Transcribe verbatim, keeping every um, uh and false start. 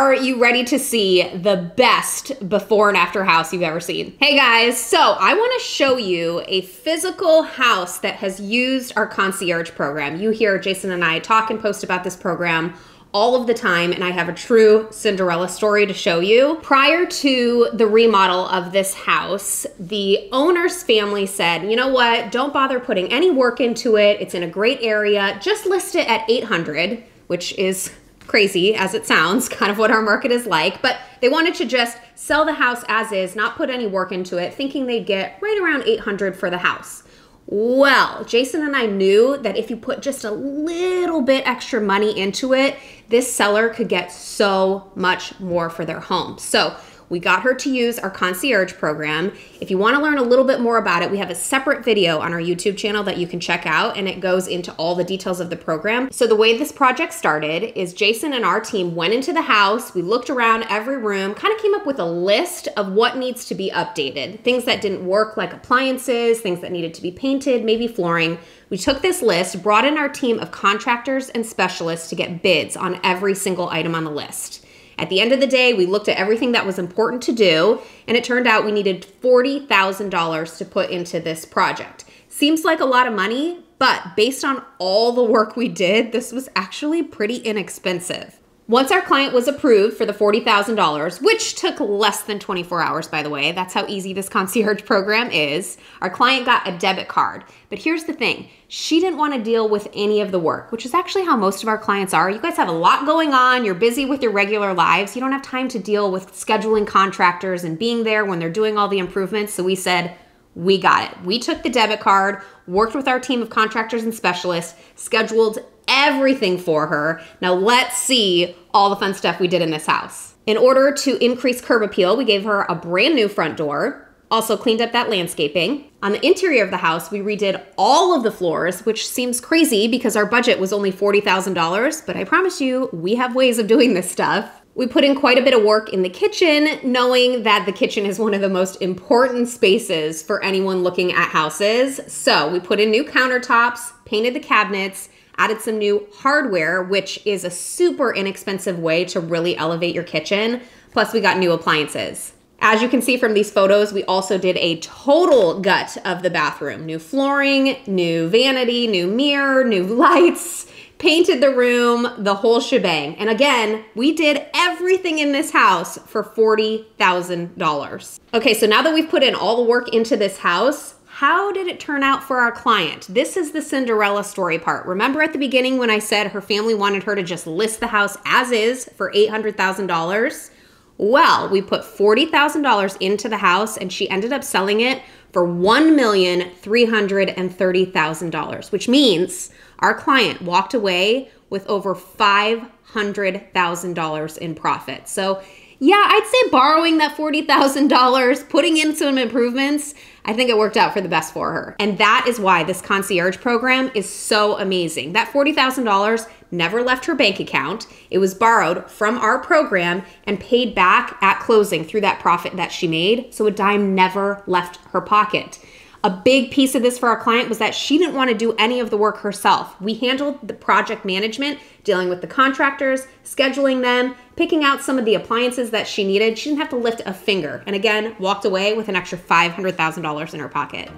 Are you ready to see the best before and after house you've ever seen? Hey guys, so I want to show you a physical house that has used our concierge program. You hear Jason and I talk and post about this program all of the time, and I have a true Cinderella story to show you. Prior to the remodel of this house, the owner's family said, you know what, don't bother putting any work into it. It's in a great area. Just list it at eight hundred, which is crazy as it sounds, kind of what our market is like, but they wanted to just sell the house as is, not put any work into it, thinking they'd get right around eight hundred for the house. Well, Jason and I knew that if you put just a little bit extra money into it, this seller could get so much more for their home. So we got her to use our concierge program. If you want to learn a little bit more about it, we have a separate video on our YouTube channel that you can check out, and it goes into all the details of the program. So the way this project started is Jason and our team went into the house, we looked around every room, kind of came up with a list of what needs to be updated, things that didn't work like appliances, things that needed to be painted, maybe flooring. We took this list, brought in our team of contractors and specialists to get bids on every single item on the list. At the end of the day, we looked at everything that was important to do, and it turned out we needed forty thousand dollars to put into this project. Seems like a lot of money, but based on all the work we did, this was actually pretty inexpensive. Once our client was approved for the forty thousand dollars, which took less than twenty-four hours, by the way, that's how easy this concierge program is, our client got a debit card. But here's the thing, she didn't want to deal with any of the work, which is actually how most of our clients are. You guys have a lot going on, you're busy with your regular lives, you don't have time to deal with scheduling contractors and being there when they're doing all the improvements, so we said, we got it. We took the debit card, worked with our team of contractors and specialists, scheduled everything for her. Now let's see all the fun stuff we did in this house. In order to increase curb appeal, we gave her a brand new front door, also cleaned up that landscaping. On the interior of the house, we redid all of the floors, which seems crazy because our budget was only forty thousand dollars, but I promise you, we have ways of doing this stuff. We put in quite a bit of work in the kitchen, knowing that the kitchen is one of the most important spaces for anyone looking at houses. So we put in new countertops, painted the cabinets, added some new hardware, which is a super inexpensive way to really elevate your kitchen. Plus we got new appliances. As you can see from these photos, we also did a total gut of the bathroom. New flooring, new vanity, new mirror, new lights, painted the room, the whole shebang. And again, we did everything in this house for forty thousand dollars. Okay, so now that we've put in all the work into this house, how did it turn out for our client? This is the Cinderella story part. Remember at the beginning when I said her family wanted her to just list the house as is for eight hundred thousand dollars? Well, we put forty thousand dollars into the house and she ended up selling it for one million three hundred thirty thousand dollars, which means our client walked away with over five hundred thousand dollars in profit. So yeah, I'd say borrowing that forty thousand dollars, putting in some improvements, I think it worked out for the best for her. And that is why this concierge program is so amazing. That forty thousand dollars never left her bank account. It was borrowed from our program and paid back at closing through that profit that she made, so a dime never left her pocket. A big piece of this for our client was that she didn't want to do any of the work herself. We handled the project management, dealing with the contractors, scheduling them, picking out some of the appliances that she needed. She didn't have to lift a finger. And again, walked away with an extra five hundred thousand dollars in her pocket.